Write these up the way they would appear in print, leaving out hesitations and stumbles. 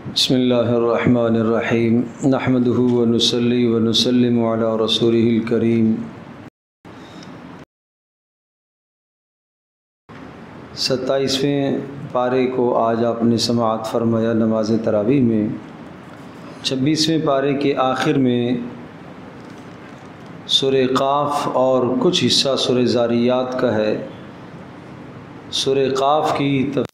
बिस्मिल्लाहिर्रहमानिर्रहीम नहमदुहु व नुसल्ली व नुसल्लिमु अला रसूलिहिल करीम। सत्ताईसवें पारे को आज आपने समाअत फरमाया नमाज तरावी में। 26वें पारे के आखिर में सूरे काफ़ और कुछ हिस्सा सूरे ज़ारियात का है। सूरे काफ़ की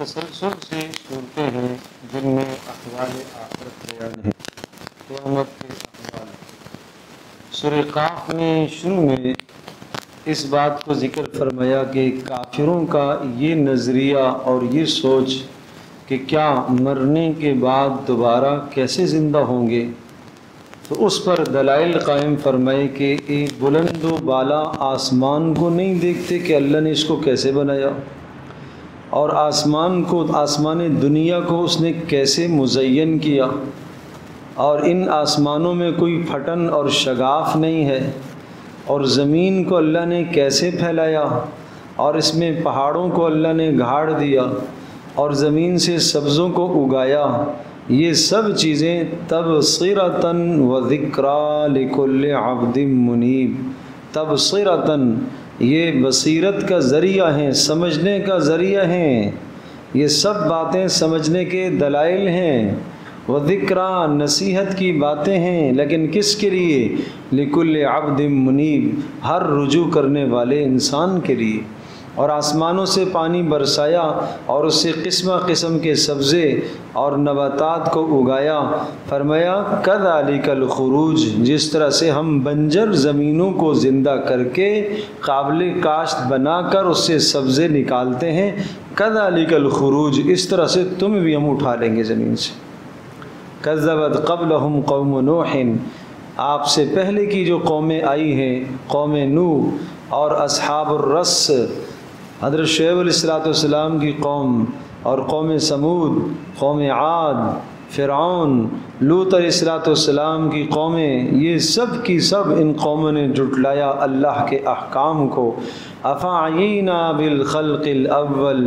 तसलसल से सूरतें हैं जिनमें अहवाल आखिरत बयान है, क़यामत के अहवाल। सूरे काफ़ में शुरू में इस बात को ज़िक्र फरमाया कि काफिरों का ये नज़रिया और ये सोच कि क्या मरने के बाद दोबारा कैसे ज़िंदा होंगे, तो उस पर दलाइल कायम फरमाए कि ये बुलंद व बाला आसमान को नहीं देखते कि अल्लाह ने इसको कैसे बनाया और आसमान को, आसमान दुनिया को उसने कैसे मुज़य्यन किया, और इन आसमानों में कोई फटन और शगाफ नहीं है, और ज़मीन को अल्लाह ने कैसे फैलाया और इसमें पहाड़ों को अल्लाह ने गाड़ दिया और ज़मीन से सब्ज़ों को उगाया। ये सब चीज़ें तबसीरतन व ज़िक्रा लिकुल्लि अब्दिन मुनीब। तबसीरतन ये बसीरत का ज़रिया हैं, समझने का ज़रिया हैं, ये सब बातें समझने के दलाइल हैं। व ज़िक्रा नसीहत की बातें हैं, लेकिन किसके लिए? लिकुल्लि अब्दिन मुनीब, हर रुजू करने वाले इंसान के लिए। और आसमानों से पानी बरसाया और उससे किस्म किस्म के सब्ज़े और नबातात को उगाया। फरमाया कज़ालिकल खुरूज, जिस तरह से हम बंजर ज़मीनों को ज़िंदा करके काबिल काश्त बनाकर उससे सब्ज़े निकालते हैं। कज़ालिकल खुरूज, इस तरह से तुम भी हम उठा लेंगे ज़मीन से। कज़्ज़बत क़ब्लहुम क़ौम नूह, आपसे पहले की जो कौमें आई हैं, कौम नूह और असहाबुर्रस, हज़रत शुएब अलैहिस्सलाम की कौम, और कौम समूद, कौम आद, फ़िरौन, लूत अलैहिस्सलाम की कौमें, ये सब की सब इन कौमों ने जुटलाया अल्लाह के अहकाम को। अफ़ाईना बिल खल्क़िल अव्वल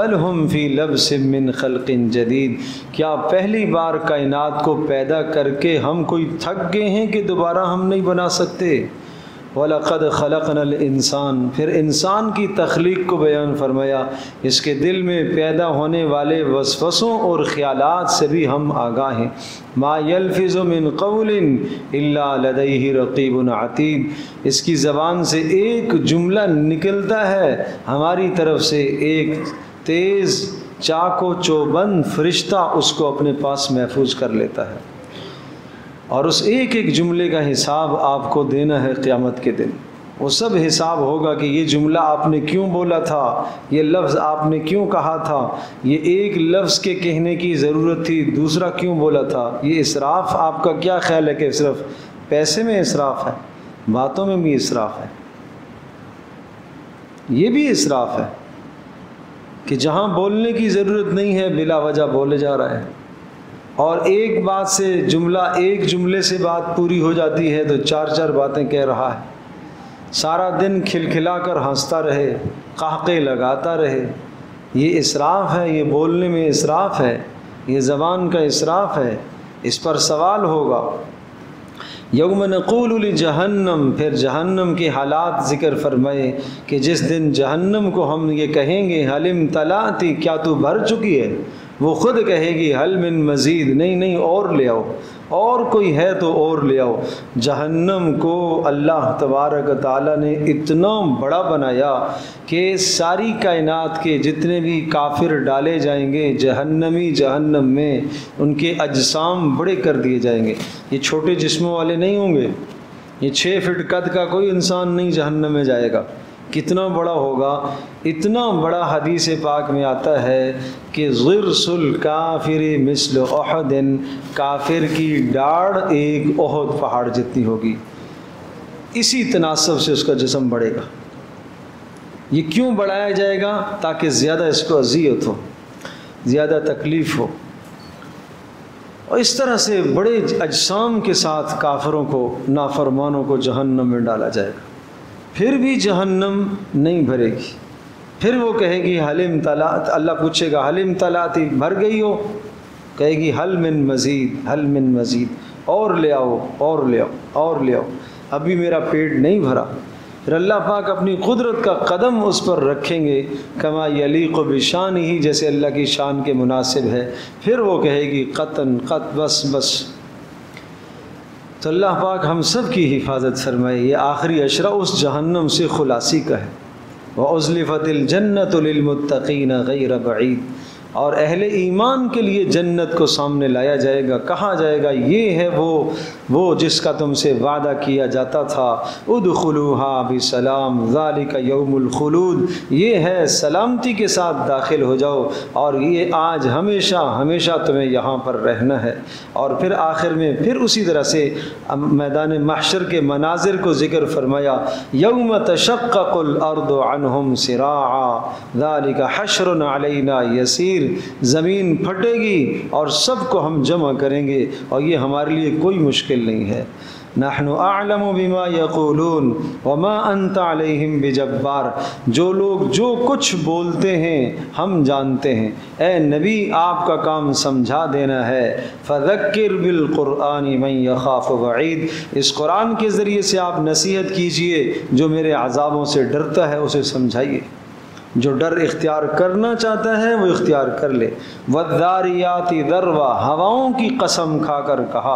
बल हुम फ़ी लब्सिम मिन खल्क़िन जदीद, क्या पहली बार कायनात को पैदा करके हम कोई थक गए हैं कि दोबारा हम नहीं बना सकते। वलक़द खलक़नल इंसान, फिर इंसान की तख्लीक को बयान फरमाया, इसके दिल में पैदा होने वाले वसवसों और ख़्यालात से भी हम आगाह हैं। मा यल्फ़िज़ु मिन क़ौलिन इल्ला लदयहि रक़ीबुन अतीद, इसकी ज़बान से एक जुमला निकलता है, हमारी तरफ से एक तेज़ चाको चौबंद फरिश्ता उसको अपने पास महफूज कर लेता है, और उस एक एक जुमले का हिसाब आपको देना है क़यामत के दिन। वो सब हिसाब होगा कि ये जुमला आपने क्यों बोला था, ये लफ्ज़ आपने क्यों कहा था, ये एक लफ्ज़ के कहने की ज़रूरत थी, दूसरा क्यों बोला था, ये इसराफ़ आपका क्या ख्याल है कि सिर्फ पैसे में इसराफ़ है, बातों में भी इसराफ़ है। ये भी इसराफ़ है कि जहाँ बोलने की ज़रूरत नहीं है बिला वजह बोले जा रहा है, और एक बात से जुमला, एक जुमले से बात पूरी हो जाती है तो चार चार बातें कह रहा है, सारा दिन खिलखिला कर हंसता रहे, कहके लगाता रहे। ये इसराफ है, ये बोलने में इसराफ है, ये ज़बान का इसराफ है। इस पर सवाल होगा यौम नक़ूलु लिजहन्नम, फिर जहन्नम के हालात ज़िक्र फरमाए कि जिस दिन जहन्नम को हम ये कहेंगे हलिम तलाती, क्या तू भर चुकी है, वो ख़ुद कहेगी हल मिन मज़ीद, नहीं नहीं और ले आओ, और कोई है तो और ले आओ। जहन्नम को अल्लाह तबारक व तआला ने इतना बड़ा बनाया कि सारी कायनात के जितने भी काफिर डाले जाएंगे जहन्नमी, जहन्नम में उनके अजसाम बड़े कर दिए जाएंगे। ये छोटे जिस्मों वाले नहीं होंगे, ये 6 फिट कद का कोई इंसान नहीं जहन्नम में जाएगा, कितना बड़ा होगा। इतना बड़ा हदीस पाक में आता है कि ज़िरसुल काफ़िर मिस्ल ओहदिन, काफिर की डाढ़ एक ओहद पहाड़ जितनी होगी, इसी तनासब से उसका जिस्म बढ़ेगा। ये क्यों बढ़ाया जाएगा? ताकि ज़्यादा इसको अज़ियत हो, ज़्यादा तकलीफ़ हो। और इस तरह से बड़े अजसाम के साथ काफरों को, नाफरमानों को जहन्नम में डाला जाएगा। फिर भी जहन्नम नहीं भरेगी। फिर वो कहेगी हलिम तलात, अल्लाह पूछेगा हलिम तलाती, भर गई हो? कहेगी हल मिन मज़ीद, हल मिन मज़ीद, और ले आओ, और ले आओ, और ले आओ, अभी मेरा पेट नहीं भरा। फिर अल्लाह पाक अपनी कुदरत का कदम उस पर रखेंगे, कमा यलीक़ु बिशान ही, जैसे अल्लाह की शान के मुनासिब है। फिर वो कहेगी क़तन क़त, बस बस। तो अल्लाह पाक हम सब की हिफाज़त फरमाए। ये आखिरी अशरा उस जहन्नम से ख़ुलासी का है। व उज़्लिफ़तिल जन्नतु लिलमुत्तक़ीना ग़ैर बईद, और अहले ईमान के लिए जन्नत को सामने लाया जाएगा। कहा जाएगा ये है वो जिसका तुमसे वादा किया जाता था। उदखुलूहा बिसलाम ज़ालिका यौमुल खुलूद, ये है सलामती के साथ दाखिल हो जाओ, और ये आज हमेशा हमेशा तुम्हें यहाँ पर रहना है। और फिर आखिर में फिर उसी तरह से मैदान महशर के मनाजिर को जिक्र फरमाया। यौम तशक्ककुल अर्दु अनहुम सिराआ ज़ालिका हशरुन अलैना यसीर, ज़मीन फटेगी और सबको हम जमा करेंगे, और ये हमारे लिए कोई मुश्किल नहीं है। नहनु आलमु बिमा यक़ूलून वमा अंत अलैहिम बिजब्बार, जो लोग जो कुछ बोलते हैं हम जानते हैं। ए नबी, आपका काम समझा देना है। फ़ज़क्किर बिल क़ुरआनी मन यख़ाफ़ु वईद, इस कुरान के ज़रिए से आप नसीहत कीजिए, जो मेरे अज़ाबों से डरता है उसे समझाइए। जो डर इख्तियार करना चाहता है वो इख्तियार कर ले। वद्दारियाति दरवा, हवाओं की कसम खाकर कहा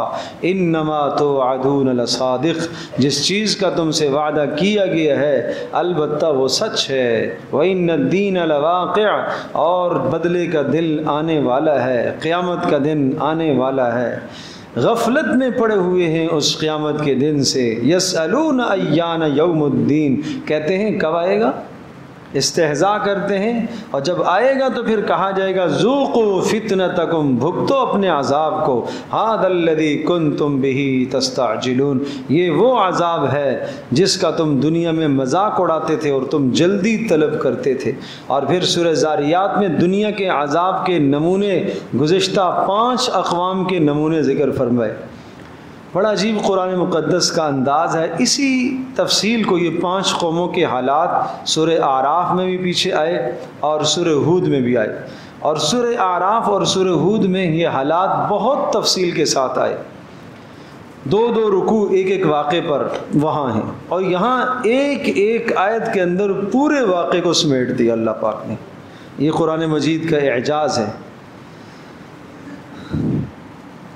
इन्नमा तुअदून लसादिक़, जिस चीज़ का तुमसे वादा किया गया है अलबत्ता वो सच है। व इन्नद्दीन लवाक़िअ, और बदले का दिन आने वाला है, क़यामत का दिन आने वाला है। गफलत में पड़े हुए हैं उस क़यामत के दिन से। यसअलून अय्यान यौमुद्दीन, कहते हैं कब आएगा, इस्तेहज़ा करते हैं। और जब आएगा तो फिर कहा जाएगा ज़ूक़ू फ़ितनतकुम, भुगतो अपने अज़ाब को। हादल्लज़ी कुन्तुम बिही तस्तअजिलून, ये वो अज़ाब है जिसका तुम दुनिया में मजाक उड़ाते थे और तुम जल्दी तलब करते थे। और फिर सूरह ज़ारियात में दुनिया के अज़ाब के नमूने, गुज़िश्ता 5 अक़वाम के नमूने ज़िक्र फरमाए। बड़ा अजीब कुरान मुक़द्दस का अंदाज़ है। इसी तफसील को ये 5 कौमों के हालात सूरे आराफ़ में भी पीछे आए और सूरे हूद में भी आए। और सूरे आराफ़ और सूरे हूद में ये हालात बहुत तफसील के साथ आए। 2-2 रुकू एक वाक़े पर वहाँ हैं, और यहाँ एक आयत के अंदर पूरे वाक़े को समेट दिया अल्लाह पाक ने। ये कुरान मजीद का एजाज़ है।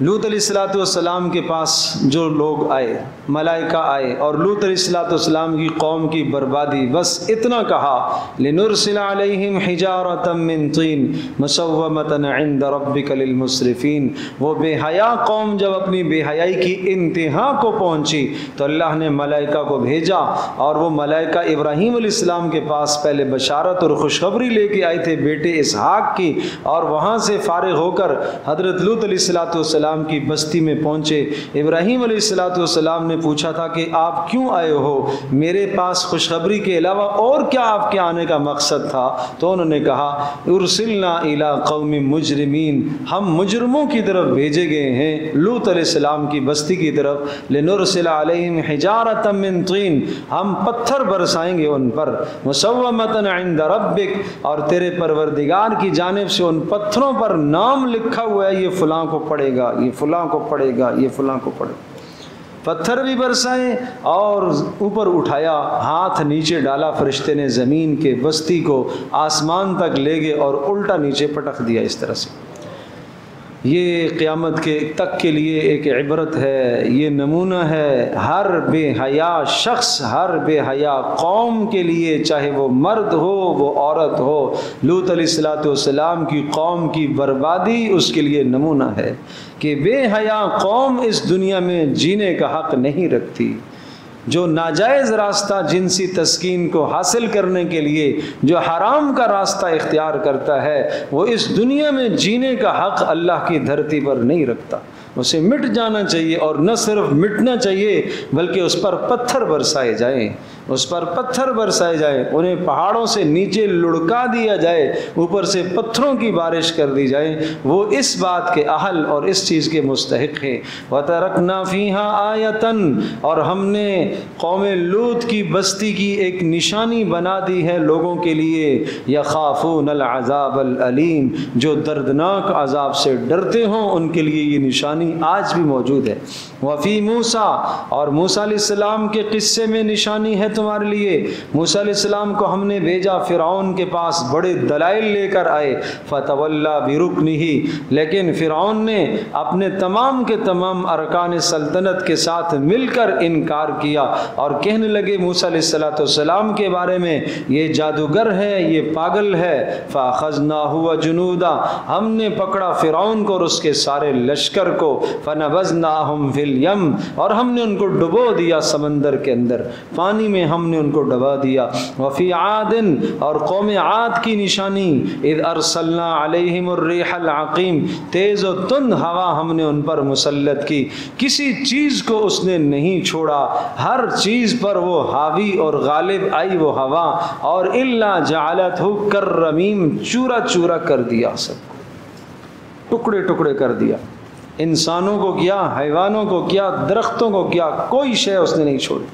लूत अलैहिस्सलाम के पास जो लोग आए, मलाइका आए, और लूत अलैहिस्सलाम की कौम की बर्बादी, बस इतना कहा लिनुरसिला अलैहिम हिजारतम मिन तीन मुसव्वमतन इंद रब्बिका लिलमुसरिफीन। वो बेहया कौम जब अपनी बेहयाई की इंतहा को पहुंची तो अल्लाह ने मलाइका को भेजा, और वो मलाइका इब्राहीम अलैहिस्सलाम के पास पहले बशारत और खुशखबरी लेके आए थे बेटे इसहाक की, और वहाँ से फारिग होकर हज़रत लूत अलैहिस्सलाम की बस्ती में पहुंचे। इब्राहीम अलैहिस्सलाम ने पूछा था कि आप क्यों आए हो, मेरे पास खुशखबरी के अलावा और क्या आपके आने का मकसद था? तो उन्होंने कहा उरसिलना इला कौमी मुजरिमीन, हम मुजरमों की तरफ भेजे गए हैं, लूत अलैहिस्सलाम की बस्ती की तरफ। लिनुरसिला अलैहिम हिजारतम मिन तीन, हम पत्थर बरसाएंगे उन पर। मुसव्वमतन इंद रब्बिक, और तेरे परवरदिगार की जानिब से उन पत्थरों पर नाम लिखा हुआ है, ये फलां को पड़ेगा, ये फलां को पड़ेगा, ये फलां को पड़ेगा। पत्थर भी बरसाए और ऊपर उठाया, हाथ नीचे डाला, फरिश्ते ने ज़मीन के बस्ती को आसमान तक ले गए और उल्टा नीचे पटक दिया। इस तरह से ये क़यामत के तक के लिए एक इबरत है, ये नमूना है हर बेहया शख्स, हर बेहया कौम के लिए, चाहे वो मर्द हो वो औरत हो। लूत अलैहिस्सलाम की कौम की बर्बादी उसके लिए नमूना है कि बेहया कौम इस दुनिया में जीने का हक़ नहीं रखती। जो नाजायज़ रास्ता जिनसी तस्कीन को हासिल करने के लिए, जो हराम का रास्ता इख्तियार करता है, वो इस दुनिया में जीने का हक़ अल्लाह की धरती पर नहीं रखता। उसे मिट जाना चाहिए, और न सिर्फ मिटना चाहिए बल्कि उस पर पत्थर बरसाए जाएं, उस पर पत्थर बरसाए जाएं, उन्हें पहाड़ों से नीचे लुढ़का दिया जाए, ऊपर से पत्थरों की बारिश कर दी जाए। वो इस बात के अहल और इस चीज़ के मुस्तहिक हैं। वतरकना फीहा आयतन, और हमने कौम लूत की बस्ती की एक निशानी बना दी है लोगों के लिए, यखाफूनल अज़ाबल अलीम, जो दर्दनाक अजाब से डरते हों उनके लिए ये निशानी आज भी मौजूद है। वफी मूसा, और मूसा अलैहिस्सलाम के किस्से में निशानी है तुम्हारे लिए। मूसा अलैहिस्सलाम को हमने भेजा, फिरौन के पास बड़े दलाइल लेकर आए, फतवल्ला बिरुकनिही, लेकिन फिरौन ने अपने तमाम के तमाम अरकान सल्तनत के साथ मिलकर इनकार किया और कहने लगे मूसा अलैहिस्सलाम के बारे में, ये जादूगर है, ये पागल है। फाखजनाहु वजुनूदा, हमने पकड़ा फिरौन को और उसके सारे लश्कर को, फनबज़नाहुम फिल यम, और हमने उनको डुबो दिया समंदर के अंदर, पानी में हमने उनको डुबा दिया। वफ़ी आदिन, और कौम आद की निशानी, इद अरसलना अलैहिमुर रिहल अक़ीम, तेज़ और तुंद हवा हमने उन पर मुसल्लत की, किसी चीज़ को उसने नहीं छोड़ा, हर चीज़ पर वो हावी और गालिब आई वो हवा, और इल्ला जअलतहु कर्रमीम, चूरा चूरा कर दिया, सब टुकड़े टुकड़े कर दिया, इंसानों को क्या, हैवानों को क्या, दरख्तों को क्या, कोई शय उसने नहीं छोड़ी।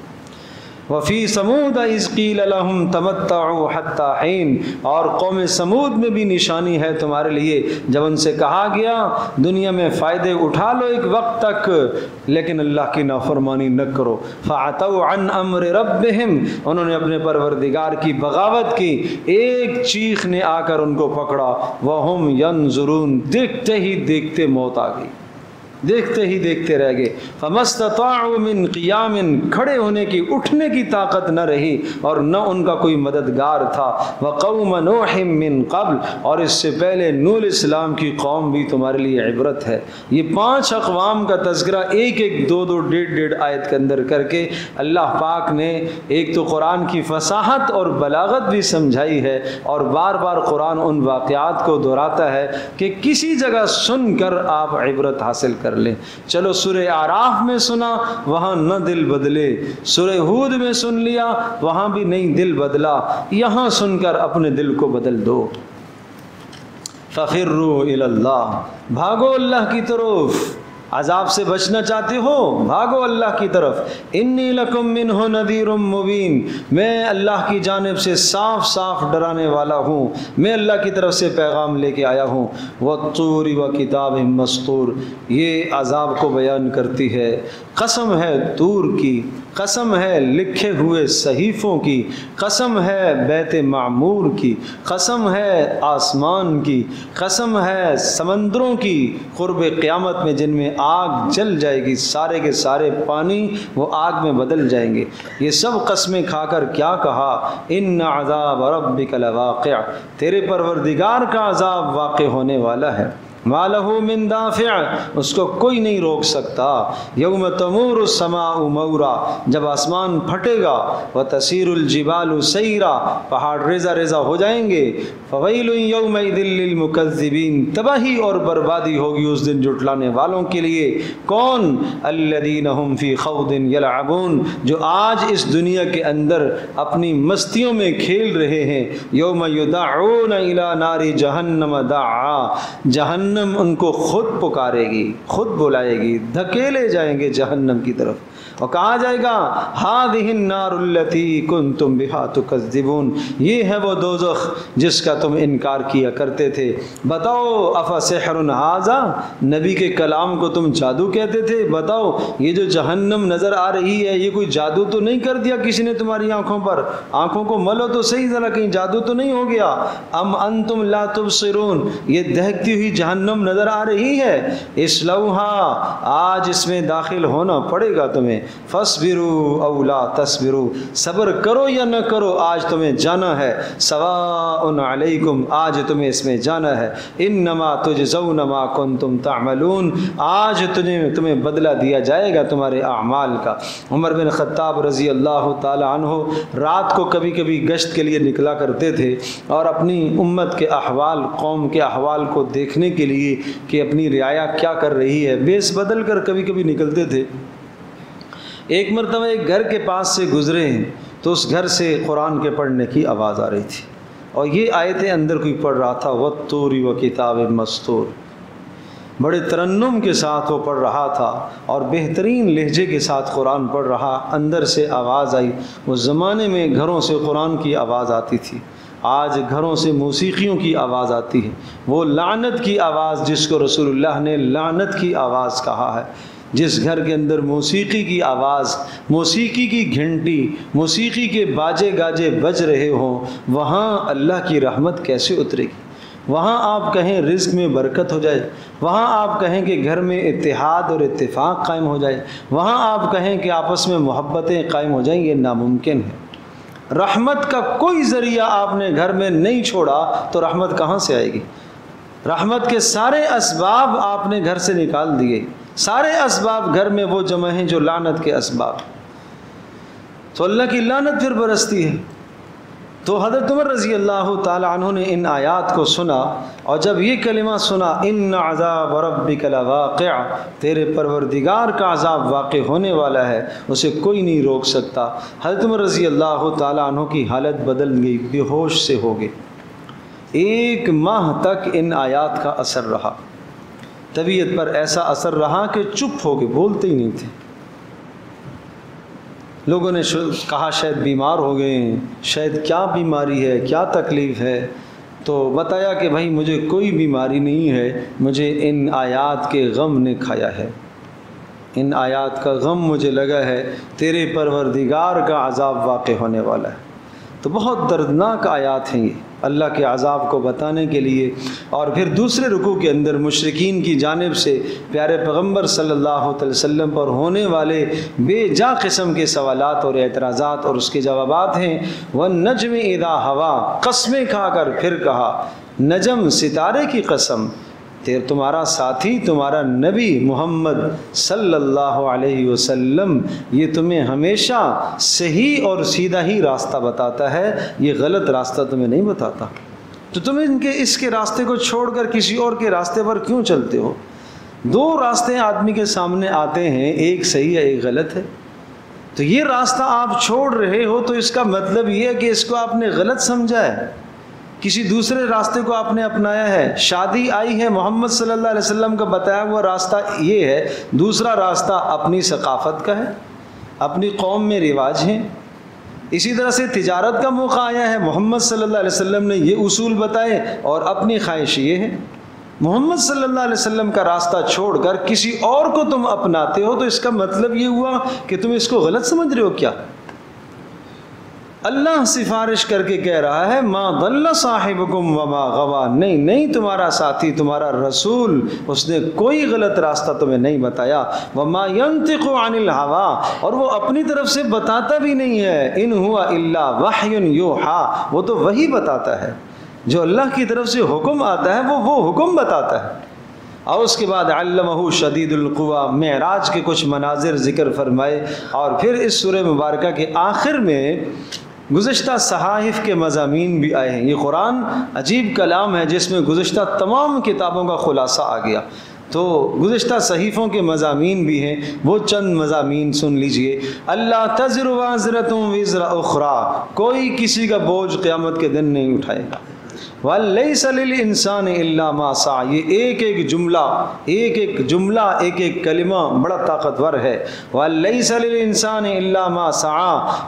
वफ़ी समूद इज़ क़ील लहुम तमत्तऊ हत्ता हीन, और कौम समूद में भी निशानी है तुम्हारे लिए, जब उनसे कहा गया दुनिया में फ़ायदे उठा लो एक वक्त तक, लेकिन अल्लाह की नाफरमानी न करो। फ़अतऊ अन अम्र रब्बिहिम, उन्होंने अपने परवरदिगार की बगावत की, एक चीख ने आकर उनको पकड़ा। वहुम यंजुरून, देखते ही देखते मौत आ गई, देखते ही देखते रह गए। फमस्तताउ मिन क़ियामिन, खड़े होने की, उठने की ताकत न रही और न उनका कोई मददगार था। वक़ौम नूह मिन क़ब्ल, और इससे पहले नूह अलैहिस्सलाम की कौम भी तुम्हारे लिए इबरत है। ये पांच अक़वाम का तज़किरा एक एक दो दो डेढ़ डेढ़ आयत के अंदर करके अल्लाह पाक ने एक तो कुरान की फसाहत और बलागत भी समझाई है, और बार बार कुरान उन वाक़ियात को दोहराता है कि किसी जगह सुन कर आप इबरत हासिल कर लें। चलो सूरह आराफ में सुना, वहां न दिल बदले, सूरह हूद में सुन लिया, वहां भी नहीं दिल बदला, यहां सुनकर अपने दिल को बदल दो। फफिर्रू इलल्लाह, भागो अल्लाह की तरफ, अजाब से बचना चाहते हो, भागो अल्लाह की तरफ। इन्नी लकुम मिन्हु नदीरुम मुबीन, मैं अल्लाह की जानिब से साफ साफ डराने वाला हूँ, मैं अल्लाह की तरफ से पैगाम लेके आया हूँ। वत्तूरी व किताब मस्तूर, ये अजाब को बयान करती है, कसम है तूर की, कसम है लिखे हुए सहीफ़ों की, कसम है बैत मामूर की, कसम है आसमान की, कसम है समंदरों की, क़ुर्ब क़यामत में जिनमें आग जल जाएगी, सारे के सारे पानी वो आग में बदल जाएंगे। ये सब कसमें खाकर क्या कहा, इन अज़ाब रब्बिक लवाक़िअ, तेरे परवरदिगार का अज़ाब वाक़े होने वाला है। मालहू मिन दाफ़िअ, उसको कोई नहीं रोक सकता। यौम तमूरु समाउ मौरा, जब आसमान फटेगा। व तसीरुल जिबालु सैरा, पहाड़ रेजा रेजा हो जाएंगे। फवैलुन यौमइदिन लिल मुकज़्ज़िबीन, तबाही और बर्बादी होगी उस दिन जुटलाने वालों के लिए। कौन, अल्लज़ीना हुम फ़ी ख़ौदिन यलअबून, जो आज इस दुनिया के अंदर अपनी मस्तियों में खेल रहे हैं। यौम युदअूना इला नारी जहन्नम दअआ, जहन्नम उनको खुद पुकारेगी, खुद बुलाएगी, धकेले जाएंगे जहन्नम की तरफ, और कहा जाएगा हादिहिन नारुल्लती कुंतुम बिहा तुकज़्ज़िबून, ये है वो दोज़ख जिसका तुम इनकार किया करते थे। बताओ अफ़सिहरुन हाज़ा, नबी के कलाम को तुम जादू कहते थे, बताओ ये जो जहन्नम नज़र आ रही है ये कोई जादू तो नहीं कर दिया किसी ने तुम्हारी आँखों पर, आँखों को मलो तो सही ज़रा, कहीं जादू तो नहीं हो गया। अम अंतुम ला तुबसिरून, ये दहकती हुई जहन्नम नजर आ रही है, इसलौहा, आज इसमें दाखिल होना पड़ेगा तुम्हें। फसबिरू औ ला तस्बिरू, सब्र करो या न करो, आज तुम्हें जाना है। सवाउन अलैकुम, आज तुम्हें इसमें जाना है। इन्नमा तुजज़ौन मा कुंतुम तामलून, आज तुम्हें बदला दिया जाएगा तुम्हारे अमाल का। उमर बिन खत्ताब रजी अल्लाह ताला अन्हो रात को कभी कभी गश्त के लिए निकला करते थे, और अपनी उम्मत के अहवाल, कौम के अहवाल को देखने के लिए कि अपनी रियाया क्या कर रही है। बेस बदल कर कभी कभी निकलते थे। एक मरतबा एक घर के पास से गुज़रे तो उस घर से कुरान के पढ़ने की आवाज़ आ रही थी और ये आयतें अंदर कोई पढ़ रहा था, वत्तूरी व किताब मस्तूर। बड़े तरन्नुम के साथ वो पढ़ रहा था और बेहतरीन लहजे के साथ कुरान पढ़ रहा। अंदर से आवाज़ आई। उस ज़माने में घरों से कुरान की आवाज़ आती थी, आज घरों से मौसीकियों की आवाज़ आती है। वो लानत की आवाज़ जिसको रसूलुल्लाह ने लानत की आवाज़ कहा है, जिस घर के अंदर मौसीकी की आवाज़, मौसीकी की घंटी, मौसीकी के बाजे गाजे बज रहे हों, वहाँ अल्लाह की रहमत कैसे उतरेगी। वहाँ आप कहें रिज्क में बरकत हो जाए, वहाँ आप कहें कि घर में इत्तेहाद और इत्तेफाक कायम हो जाए, वहाँ आप कहें कि आपस में मोहब्बतें कायम हो जाएं, ये नामुमकिन है। रहमत का कोई ज़रिया आपने घर में नहीं छोड़ा तो रहमत कहाँ से आएगी। रहमत के सारे असबाब आपने घर से निकाल दिए। सारे असबाब घर में वो जमा हैं जो लानत के असबाब, तो अल्लाह की लानत फिर बरसती है। तो हज़रत उमर रज़ी अल्लाह ताला अन्हु ने इन आयात को सुना और जब ये कलिमा सुना, इन अज़ाब रब्बिक लवाक़िअ, तेरे परवरदिगार का अज़ाब वाक़े होने वाला है, उसे कोई नहीं रोक सकता। हज़रत उमर रज़ी अल्लाह ताला अन्हु की हालत बदल गई, बेहोश से हो गए। एक माह तक इन आयात का असर रहा, तबीयत पर ऐसा असर रहा कि चुप हो गए, बोलते ही नहीं थे। लोगों ने कहा शायद बीमार हो गए, शायद क्या बीमारी है, क्या तकलीफ़ है। तो बताया कि भाई मुझे कोई बीमारी नहीं है, मुझे इन आयात के गम ने खाया है, इन आयात का गम मुझे लगा है, तेरे परवरदिगार का अज़ाब वाक़े होने वाला है। तो बहुत दर्दनाक आयात हैं ये अल्लाह के अज़ाब को बताने के लिए। और फिर दूसरे रुकू के अंदर मुशरिकीन की जानिब से प्यारे पैगम्बर सल्लल्लाहु अलैहि वसल्लम पर होने वाले बेजा किस्म के सवालात और एतराज़ात और उसके जवाबात हैं। वन्नज्म इदा हवा, कसमें खाकर फिर कहा, नजम सितारे की कसम, तेर तुम्हारा साथी, तुम्हारा नबी मोहम्मद सल्लल्लाहु अलैहि वसल्लम ये तुम्हें हमेशा सही और सीधा ही रास्ता बताता है, ये गलत रास्ता तुम्हें नहीं बताता। तो तुम इनके इसके रास्ते को छोड़कर किसी और के रास्ते पर क्यों चलते हो। दो रास्ते आदमी के सामने आते हैं, एक सही है एक गलत है। तो ये रास्ता आप छोड़ रहे हो तो इसका मतलब ये है कि इसको आपने गलत समझा है, किसी दूसरे रास्ते को आपने अपनाया है। शादी आई है, मोहम्मद सल्लल्लाहु अलैहि वसल्लम का बताया हुआ रास्ता ये है, दूसरा रास्ता अपनी सकाफ़त का है, अपनी कौम में रिवाज हैं। इसी तरह से तिजारत का मौका आया है, मोहम्मद सल्लल्लाहु अलैहि वसल्लम ने ये उसूल बताए और अपनी ख्वाहिश ये है। मोहम्मद सल्लल्लाहु अलैहि वसल्लम का रास्ता छोड़कर किसी और को तुम अपनाते हो तो इसका मतलब ये हुआ कि तुम इसको गलत समझ रहे हो। क्या अल्लाह सिफारिश करके कह रहा है, मा दल्ला साहिबकुम व मा गवा, नहीं नहीं तुम्हारा साथी, तुम्हारा रसूल, उसने कोई गलत रास्ता तुम्हें नहीं बताया। व मा यंतिकु अनिल हवा, और वो अपनी तरफ से बताता भी नहीं है। इन हुआ इल्ला वहयुन यूहा, वो तो वही बताता है जो अल्लाह की तरफ से हुक्म आता है, वो हुक्म बताता है। और उसके बाद अल्लमहु शदीदुल कुवा, मेराज के कुछ मनाजिर जिक्र फरमाए। और फिर इस सूरह मुबारक के आखिर में गुज़िश्ता सहाइफ के मज़ामीन भी आए हैं। ये कुरान अजीब कलाम है जिसमें गुज़िश्ता तमाम किताबों का खुलासा आ गया। तो गुज़िश्ता सहीफ़ों के मज़ामीन भी हैं, वो चंद मज़ामीन सुन लीजिए। अल्लाह तज़िरु वाज़िरतुम विज़रा उख़रा, कोई किसी का बोझ क़यामत के दिन नहीं उठाएगा। वलैसा लिल इंसाने इल्ला मा सआ, ये एक एक जुमला कलिमा बड़ा ताकतवर है। वलैसा लिल इंसाने इल्ला मा सआ,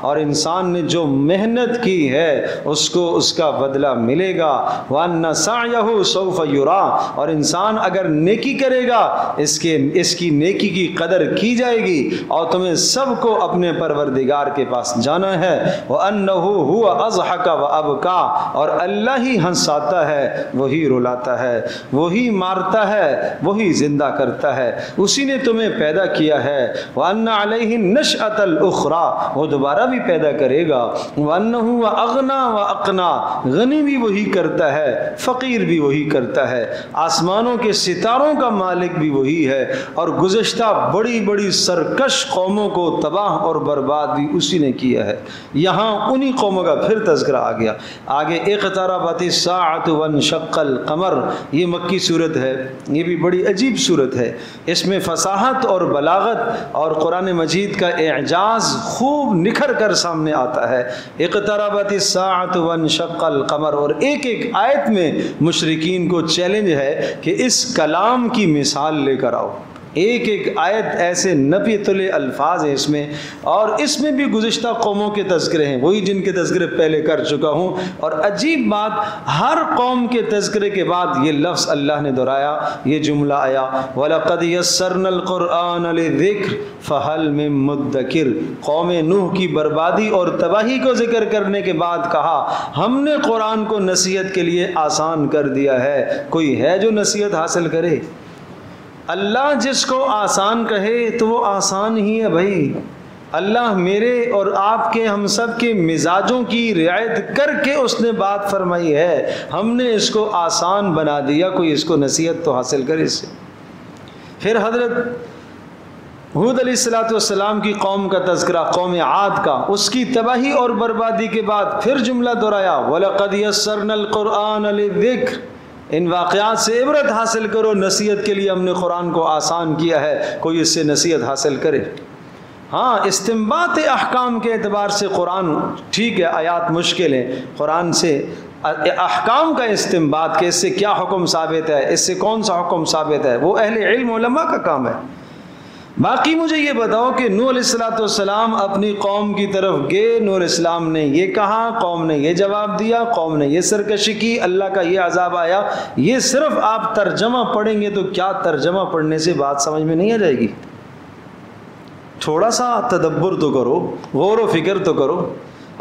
और इंसान ने जो मेहनत की है उसको उसका बदला मिलेगा। वन्न सअयहु सौफ युरा, और इंसान अगर नेकी करेगा इसकी नेकी की कदर की जाएगी। और तुम्हें सबको अपने परवरदिगार के पास जाना है। वन्नहु हुवा अज़हका व अबका, और अल्लाह ही हंसाता है, वही रुलाता है, वही मारता है, वही जिंदा करता है, उसी ने तुम्हें पैदा किया है। वन्ना अलैहि नशअतल उखरा, वो दोबारा भी पैदा करेगा। वन्नहु व अगना व अकना, गनी भी वही करता है, फ़कीर भी वही करता है, आसमानों के सितारों का मालिक भी वही है। और गुज़िश्ता बड़ी बड़ी सरकश कौमों को तबाह और बर्बाद भी उसी ने किया है। यहाँ उन्हीं कौमों का फिर तज़किरा आ गया। आगे एक तरह वस्साअत वन्शक्कल कमर, ये मक्की सूरत है। ये भी बड़ी अजीब सूरत है, इसमें फसाहत और बलागत और कुरान मजीद का एजाज़ खूब निखर कर सामने आता है। इक़्तरबत अस्साअत वन्शक्कल कमर, और एक एक आयत में मुशरिकीन को चैलेंज है कि इस कलाम की मिसाल लेकर आओ। एक एक आयत ऐसे नफीतुल अल्फाज हैं इसमें, और इसमें भी गुज़िश्ता कौमों के तज़किरे हैं, वही जिनके तज़किरे पहले कर चुका हूँ। और अजीब बात, हर कौम के तज़किरे के बाद ये लफ्ज़ अल्लाह ने दोहराया, ये जुमला आया, वलक़द यस्सरनल कुरआन लिज़िक्र फ़हल मिन मुद्दकिर। कौम नूह की बर्बादी और तबाही को जिक्र करने के बाद कहा, हमने कुरान को नसीहत के लिए आसान कर दिया है, कोई है जो नसीहत हासिल करे? अल्लाह जिसको आसान कहे तो वो आसान ही है भाई। अल्लाह मेरे और आपके हम सब के मिजाजों की रियायत करके उसने बात फरमाई है, हमने इसको आसान बना दिया, कोई इसको नसीहत तो हासिल करे इससे। फिर हजरत हूद अलैहिस्सलाम की कौम का तज़किरा, कौम आद का, उसकी तबाही और बर्बादी के बाद फिर जुमला दोहराया, वलक़द यस्सरनल कुरआन लिज़िक्र। इन वाक़यात से इबरत हासिल करो, नसीहत के लिए हमने कुरान को आसान किया है, कोई इससे नसीहत हासिल करे? हाँ, इस्तिंबात अहकाम के एतबार से कुरान ठीक है, आयात मुश्किल हैं, कुरान से अहकाम का इस्तिंबात कि इससे क्या हुक्म साबित है, इससे कौन सा हुक्म साबित है, वो अहले इल्म उलमा का काम है। बाकी मुझे ये बताओ कि नूह अलैहिस्सलाम अपनी कौम की तरफ गए, नूह अलैहिस्सलाम ने ये कहा, कौम ने ये जवाब दिया, कौम ने ये सरकशी की, अल्लाह का ये अजाब आया। ये सिर्फ आप तर्जमा पढ़ेंगे तो क्या तर्जमा पढ़ने से बात समझ में नहीं आ जाएगी? थोड़ा सा तदब्बर तो करो, गौर व फिक्र तो करो।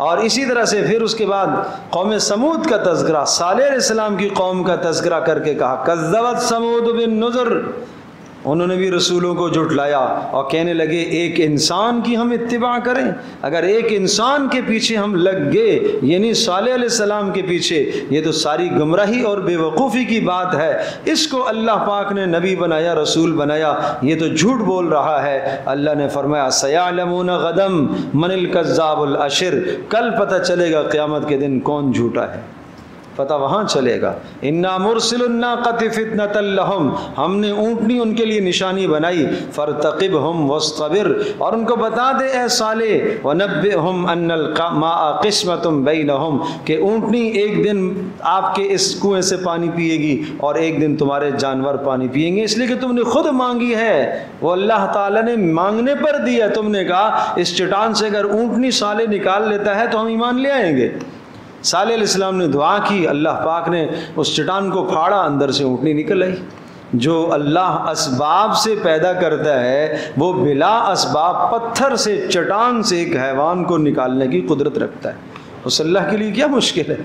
और इसी तरह से फिर उसके बाद कौम समूद का तज़किरा, सालेह अलैहिस्सलाम की कौम का तज़किरा करके कहा, कज़्ज़बत समूद बिन्नुज़ुर। उन्होंने भी रसूलों को जुटलाया और कहने लगे, एक इंसान की हम इत्तिबा करें, अगर एक इंसान के पीछे हम लग गए यानी सालेह अलैहिस्सलाम के पीछे, ये तो सारी गुमराही और बेवकूफ़ी की बात है। इसको अल्लाह पाक ने नबी बनाया, रसूल बनाया, ये तो झूठ बोल रहा है। अल्लाह ने फरमाया, सयालमून गदम मनिल कज़्ज़ाबुल अशिर। कल पता चलेगा क़यामत के दिन कौन झूठा है, पता वहाँ चलेगा। इन्ना मुरसिलुन्नाक़ति फ़ित्नतल लहुम, हमने ऊँटनी उनके लिए निशानी बनाई, फ़रतक़िबहुम वस्तबिर। और उनको बता दे ऐ साले, वनब्बिहुम अन्नल माअ क़िस्मतुम बैनहुम, कि ऊँटनी एक दिन आपके इस कुएँ से पानी पिएगी और एक दिन तुम्हारे जानवर पानी पिएंगे, इसलिए कि तुमने खुद मांगी है, वो अल्लाह ताला ने मांगने पर दिया। तुमने कहा इस चट्टान से अगर ऊँटनी साले निकाल लेता है तो हम ईमान ले आएंगे। सालेह अलैहिस्सलाम ने दुआ की, अल्लाह पाक ने उस चट्टान को फाड़ा, अंदर से ऊँटनी निकल आई। जो अल्लाह असबाब से पैदा करता है वो बिला असबाब पत्थर से, चट्टान से एक हैवान को निकालने की कुदरत रखता है, उस अल्लाह के लिए क्या मुश्किल है?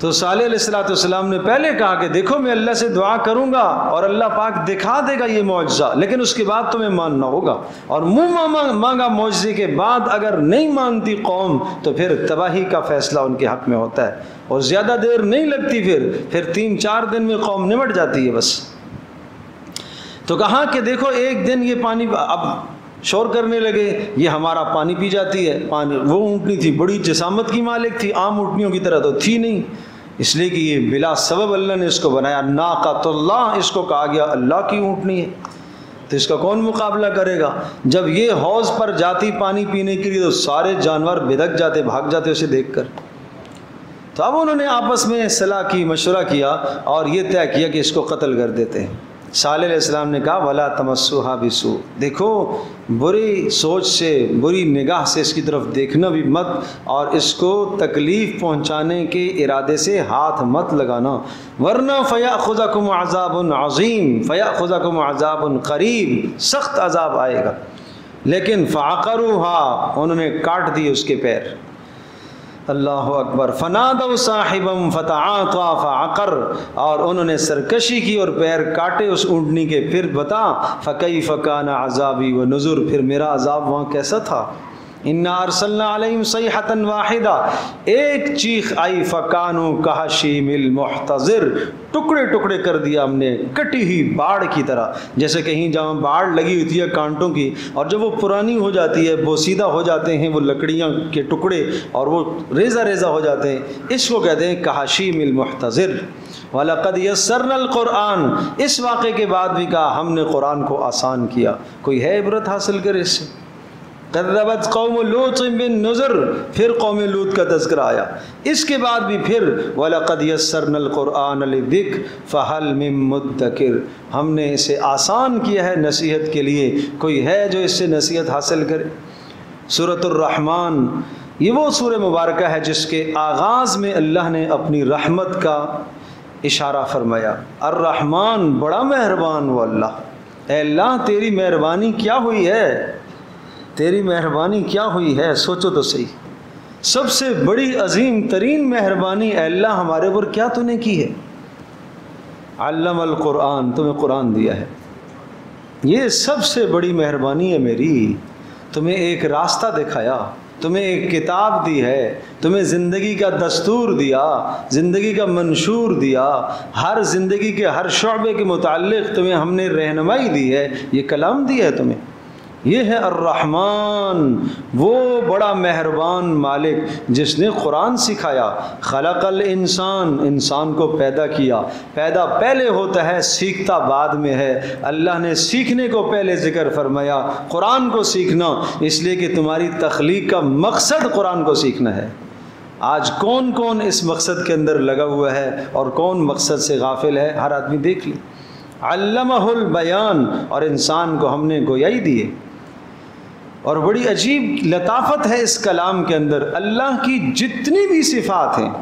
तो सालेह अलैहिस्सलाम ने पहले कहा कि देखो मैं अल्लाह से दुआ करूँगा और अल्लाह पाक दिखा देगा ये मुआज़ा, लेकिन उसके बाद तुम्हें मानना होगा। और मुँह मांगा मुआज़े के बाद अगर नहीं मानती कौम तो फिर तबाही का फैसला उनके हक़ में होता है, और ज़्यादा देर नहीं लगती, फिर 3-4 दिन में कौम निमट जाती है बस। तो कहा कि देखो एक दिन ये पानी, अब शोर करने लगे, ये हमारा पानी पी जाती है पानी। वो ऊँटनी थी बड़ी जसामत की मालिक थी, आम ऊँटनियों की तरह तो थी नहीं, इसलिए कि ये बिला सबब अल्लाह ने इसको बनाया। नाक़तुल्लाह इसको कहा गया, अल्लाह की ऊँटनी है, तो इसका कौन मुकाबला करेगा? जब ये हौज़ पर जाती पानी पीने के लिए तो सारे जानवर भिदक जाते, भाग जाते उसे देखकर। तो अब उन्होंने आपस में सलाह की, मशवरा किया और ये तय किया कि इसको कत्ल कर देते हैं। सालेह अलैहिस्सलाम ने कहा, वला तमस्सुहा बिसू, देखो बुरी सोच से, बुरी निगाह से इसकी तरफ देखना भी मत, और इसको तकलीफ़ पहुंचाने के इरादे से हाथ मत लगाना, वरना फ़याख़ुज़कुम अज़ाबुन अज़ीम, फ़याख़ुज़कुम अज़ाबुन क़रीब, सख्त अज़ाब आएगा। लेकिन फ़अक़रूहा, उन्होंने काट दिए उसके पैर। अल्लाह अकबर। फ़नादौ साहिबम फ़तआता फ़अक़र, और उन्होंने सरकशी की और पैर काटे उस ऊँटनी के। फिर बता, फ़कैफ़ कान अज़ाबी व नुज़ुर, फिर मेरा अज़ाब वहाँ कैसा था, इन्ना अरसलना अलैहिम सैहतन वाहिदा, एक चीख आई फकानू कहशीमिल मुहतज़िर, टुकड़े टुकड़े कर दिया हमने कटी हुई बाढ़ की तरह। जैसे कहीं जहाँ बाढ़ लगी हुई थी है कांटों की, और जब वो पुरानी हो जाती है, बोसीदा हो जाते हैं वो लकड़ियाँ के टुकड़े और वो रेजा रेजा हो जाते हैं, इसको कहते हैं कहशीमिल मुहतज़िर। वलक़द यस्सरनल कुरान, इस वाक़े के बाद भी कहा हमने कुरान को आसान किया। कोई है इबरत हासिल करे इससे? कज़्ज़बत कौम लूत बिन नुज़र, फिर कौम लूत का तज़किरा आया। इसके बाद भी फिर वलक़द यस्सरनल कुरान लिज़िक्र फ़हल मिन मुद्दकिर, हमने इसे आसान किया है नसीहत के लिए, कोई है जो इससे नसीहत हासिल करे। सूरतुर रहमान, ये वो सूरह मुबारक है जिसके आगाज़ में अल्लाह ने अपनी रहमत का इशारा फरमाया। अर्रहमान, बड़ा मेहरबान वो अल्लाह। ऐ अल्लाह, तेरी मेहरबानी क्या हुई है, तेरी मेहरबानी क्या हुई है, सोचो तो सही। सबसे बड़ी अजीम तरीन मेहरबानी अल्लाह हमारे ऊपर क्या तूने की है। अल्लमल कुरान, तुम्हें कुरान दिया है, ये सबसे बड़ी मेहरबानी है मेरी। तुम्हें एक रास्ता दिखाया, तुम्हें एक किताब दी है, तुम्हें ज़िंदगी का दस्तूर दिया, ज़िंदगी का मंशूर दिया, हर ज़िंदगी के हर शोबे के मुतालिक तुम्हें हमने रहनुमाई दी है, ये कलाम दिया है तुम्हें। ये है अर्रहमान, वो बड़ा मेहरबान मालिक जिसने कुरान सिखाया। खलक़ल इंसान, इंसान को पैदा किया। पैदा पहले होता है, सीखता बाद में है। अल्लाह ने सीखने को पहले ज़िक्र फरमाया, कुरान को सीखना, इसलिए कि तुम्हारी तख्लीक का मकसद कुरान को सीखना है। आज कौन कौन इस मकसद के अंदर लगा हुआ है और कौन मकसद से गाफिल है, हर आदमी देख ले। अल्लमहुल बयान, और इंसान को हमने गोयाई दिए। और बड़ी अजीब लताफत है इस कलाम के अंदर। अल्लाह की जितनी भी सिफ़ात हैं,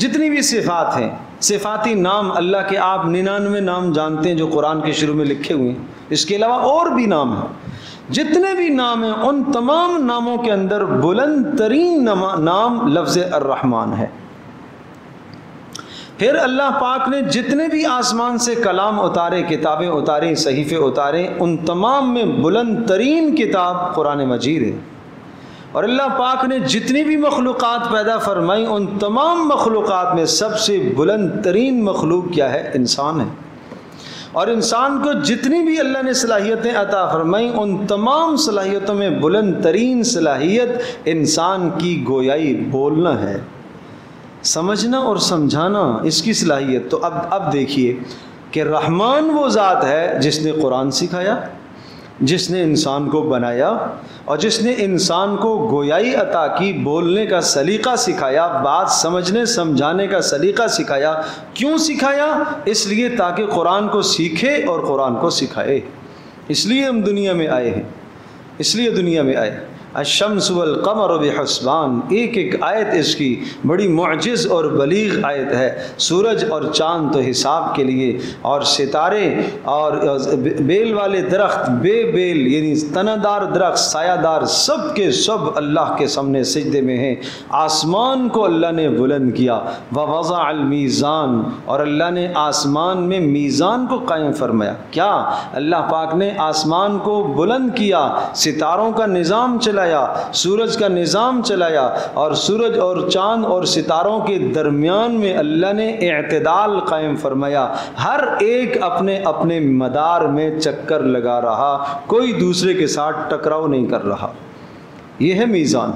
जितनी भी सिफ़ात हैं, सिफ़ाती नाम अल्लाह के आप 99 नाम जानते हैं जो कुरान के शुरू में लिखे हुए हैं। इसके अलावा और भी नाम हैं, जितने भी नाम हैं, उन तमाम नामों के अंदर बुलंद तरीन नाम लफ्ज़ अर्रहमान है। फिर अल्लाह पाक ने जितने भी आसमान से कलाम उतारे, किताबें उतारें, सहीफ़े उतारे, उन तमाम में बुलंद तरीन किताब कुरान मजीद है। और अल्लाह पाक ने जितनी भी मखलूक़ात पैदा फरमाई, उन तमाम मखलूक़ात में सबसे बुलंद तरीन मखलूक क्या है, इंसान है। और इंसान को जितनी भी अल्लाह ने सलाहियतें अता फरमाई, उन तमाम सलाहियतों में बुलंद तरीन सलाहियत इंसान की गोयाई बोलना है, समझना और समझाना, इसकी सलाहियत। तो अब देखिए कि रहमान वो ज़ात है जिसने कुरान सिखाया, जिसने इंसान को बनाया, और जिसने इंसान को गोयाई अता की, बोलने का सलीका सिखाया, बात समझने समझाने का सलीका सिखाया। क्यों सिखाया? इसलिए ताकि कुरान को सीखे और कुरान को सिखाए। इसलिए हम दुनिया में आए हैं, इसलिए दुनिया में आए। अश्शम्स वल क़मर बिहुस्बान, एक एक आयत इसकी बड़ी मुअज्जिज़ और बलीग़ आयत है। सूरज और चाँद तो हिसाब के लिए, और सितारे और बेल वाले दरख्त, बेबेल यानी तनादार दरख्त, सायादार, सब के सब अल्लाह के सामने सजदे में हैं। आसमान को अल्लाह ने बुलंद किया। वज़अल मीज़ान, और अल्लाह ने आसमान में मीज़ान को कायम फरमाया। क्या अल्लाह पाक ने आसमान को बुलंद किया, सितारों का निज़ाम चलाया, सूरज का निज़ाम चलाया, और सूरज और चाँद और सितारों के दरमियान में अल्लाह ने एतदाल कायम फरमाया। हर एक अपने अपने मदार में चक्कर लगा रहा, कोई दूसरे के साथ टकराव नहीं कर रहा। यह है मीज़ान।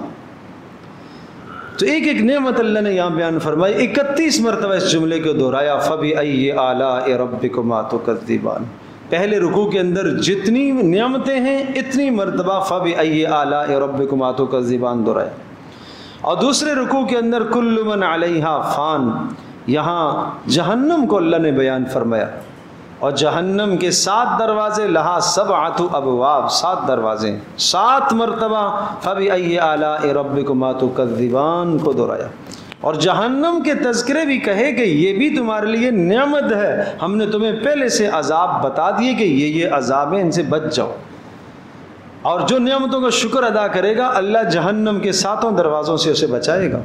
तो एक एक नेमत अल्लाह ने यहाँ बयान फरमाई। 31 मरतबा इस जुमले को दोहराया, फबी अय्यि आलाए रब्बिकुमा तुकज़्ज़िबान। पहले रुकू के अंदर जितनी नियमतें हैं, इतनी मरतबा फ़बि अय्यि आलाए रब्बिकुमा तुकज़्ज़िबान दोहराए। और दूसरे रुकू के अंदर कुल्लु मन अलैहा फ़ान, यहाँ जहन्नम को अल्लाह ने बयान फरमाया। और जहन्नम के 7 दरवाज़े, लहा सबअतु अबवाब, 7 दरवाज़े। 7 मरतबा फ़बि अय्यि आलाए रब्बिकुमा तुकज़्ज़िबान को दोहराया। और जहन्नम के तज़किरे भी कहे कि ये भी तुम्हारे लिए नेमत है, हमने तुम्हें पहले से अजाब बता दिए कि ये अजाब है, इनसे बच जाओ। और जो नेमतों का शुक्र अदा करेगा, अल्लाह जहन्नम के 7 दरवाज़ों से उसे बचाएगा।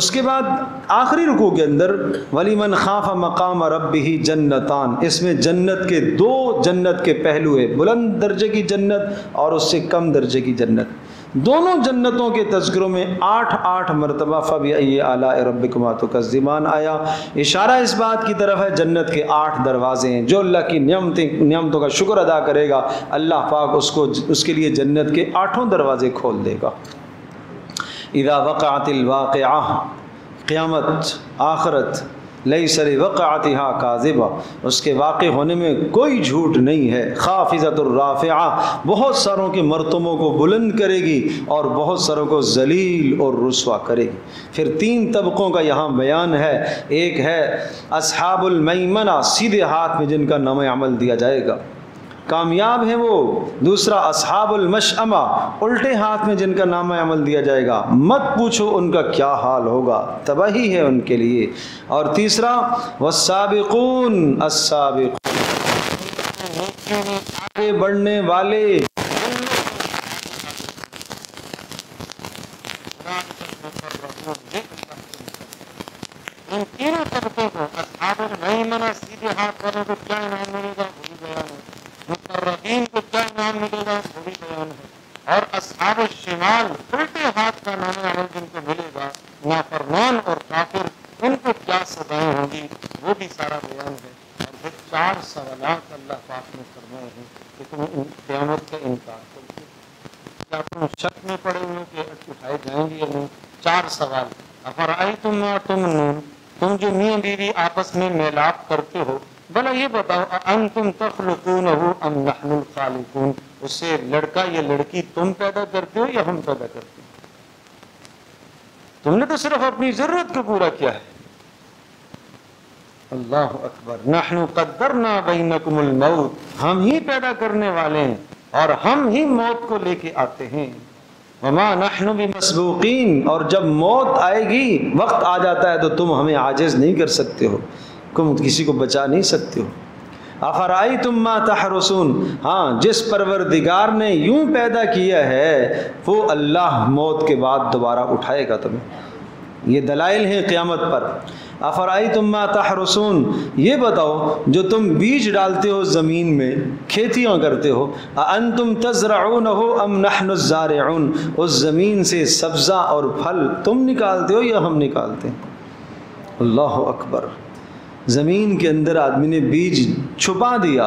उसके बाद आखिरी रुकू के अंदर वलीमन खाफ़ा मकाम रब्बिही जन्नतान, इसमें जन्नत के 2 जन्नत के पहलू है, बुलंद दर्जे की जन्नत और उससे कम दर्जे की जन्नत। दोनों जन्नतों के तज़किरों में 8-8 मरतबा फ़बिअय्यि आलाए रब्बिकुमा तुकज़्ज़िबान आया। इशारा इस बात की तरफ है, जन्नत के 8 दरवाजे हैं। जो अल्लाह की नियमतों का शुक्र अदा करेगा, अल्लाह पाक उसको उसके लिए जन्नत के 8 दरवाजे खोल देगा। इज़ा वक़अअतिल वाक़िआ, क़यामत, आखरत, लैस लिवक़अअतिहा काज़िबा, उसके वाक़े होने में कोई झूठ नहीं है। खाफ़िज़तुर राफ़िआ, बहुत सारों के मरतबों को बुलंद करेगी और बहुत सारों को जलील और रुस्वा करेगी। फिर 3 तबकों का यहाँ बयान है। एक है अस्हाबुल मैमना, सीधे हाथ में जिनका नाम अमल दिया जाएगा, कामयाब हैं वो। दूसरा अस्हाबुल मशअमा, उल्टे हाथ में जिनका नाम अमल दिया जाएगा, मत पूछो उनका क्या हाल होगा, तबाही है उनके लिए। और तीसरा वस्साबिकून अस्साबिकून, आगे बढ़ने वाले। उससे लड़का या लड़की तुम पैदा करते हो या हम पैदा करते हो? तुमने तो सिर्फ अपनी जरूरत को पूरा किया है। अल्लाह अकबर। नहनु कद्दरना बैनकुमुल मौत, हम ही पैदा करने वाले हैं और हम ही मौत को लेके आते हैं। वमा नहनु बिमस्बूकीन, और जब मौत आएगी, वक्त आ जाता है, तो तुम हमें आजिज नहीं कर सकते हो, तुम किसी को बचा नहीं सकते हो। अफ़राई तुम मा तहरसून, हाँ, जिस परवरदिगार ने यूं पैदा किया है वो अल्लाह मौत के बाद दोबारा उठाएगा तुम्हें। ये दलाइल हैं क़यामत पर। अफ़राई तुम मा तहरसून, ये बताओ जो तुम बीज डालते हो ज़मीन में, खेतियाँ करते हो, अअंतुम तज़रऊनहु अम नहनु ज़ारिऊन, उस ज़मीन से सब्ज़ा और फल तुम निकालते हो या हम निकालते हैं? अल्लाह अकबर। ज़मीन के अंदर आदमी ने बीज छुपा दिया,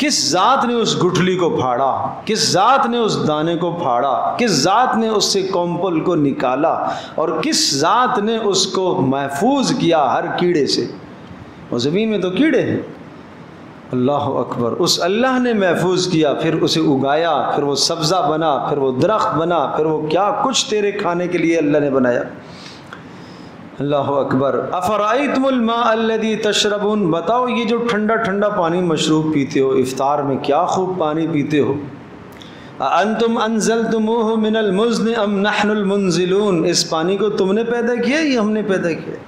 किस ज़ात ने उस गुठली को फाड़ा, किस ज़ात ने उस दाने को फाड़ा, किस ज़ात ने उससे कॉम्पल को निकाला और किस ज़ात ने उसको महफूज किया हर कीड़े से? और ज़मीन में तो कीड़े हैं। अल्लाह अकबर। उस अल्लाह ने महफूज किया, फिर उसे उगाया, फिर वो सब्ज़ा बना, फिर वो दरख्त बना, फिर वो क्या कुछ तेरे खाने के लिए अल्लाह ने बनाया। अल्लाह अकबर। अफ़राइतुमुल मा अल्लज़ी तशरबून, बताओ ये जो ठंडा ठंडा पानी मशरूब पीते हो, इफ्तार में क्या खूब पानी पीते हो। अंतुम अंज़लतुमूहु मिनल मुज़्न अम नहनुल मुंज़िलून, इस पानी को तुमने पैदा किया या हमने पैदा किया?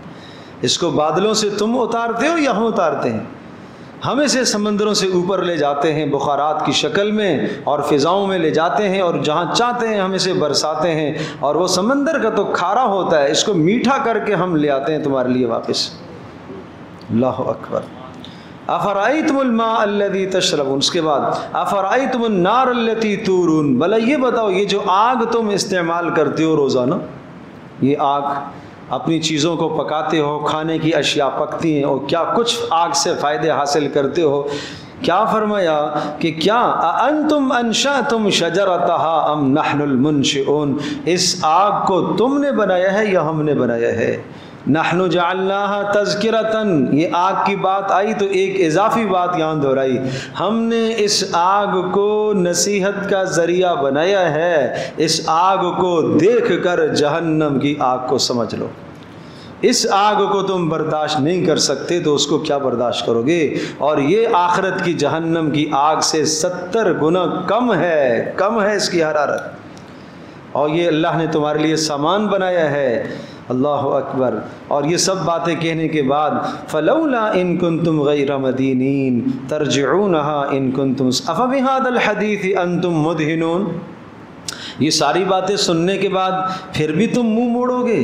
इसको बादलों से तुम उतारते हो या हम उतारते हैं? हम इसे समंदरों से ऊपर ले जाते हैं बुखारात की शक्ल में और फ़िज़ाओं में ले जाते हैं और जहाँ चाहते हैं हम इसे बरसाते हैं और वो समंदर का तो खारा होता है, इसको मीठा करके हम ले आते हैं तुम्हारे लिए वापस। अल्लाह अकबर। अफ़राइतुमुल मा अल्लज़ी तशरबून, उसके बाद अफ़राइतुमुन नार अल्लती तूरून, भला ये बताओ ये जो आग तुम इस्तेमाल करते हो रोज़ाना, ये आग अपनी चीज़ों को पकाते हो, खाने की अशिया पकती हैं और क्या कुछ आग से फ़ायदे हासिल करते हो। क्या फरमाया कि क्या अंतुम अंशातुम शजरतहा अम नहनुल मुनशिऊन, इस आग को तुमने बनाया है या हमने बनाया है? नहनु जअल्नाहा तज़किरतन, ये आग की बात आई तो एक इजाफी बात यहाँ दोहराई, हमने इस आग को नसीहत का ज़रिया बनाया है। इस आग को देख कर जहन्नम की आग को समझ लो। इस आग को तुम बर्दाश्त नहीं कर सकते तो उसको क्या बर्दाश्त करोगे? और ये आखिरत की जहन्नम की आग से 70 गुना कम है, कम है इसकी हरारत। और ये अल्लाह ने तुम्हारे लिए सामान बनाया है। अल्लाह अकबर। और ये सब बातें कहने के बाद फलौला इन कुंतुम गैर मदीनीन तरजिऊनहा इन कुंतुम अफबिहादल हदीसी अंतुम मुदहिनून, ये सारी बातें सुनने के बाद फिर भी तुम मुँह मोड़ोगे,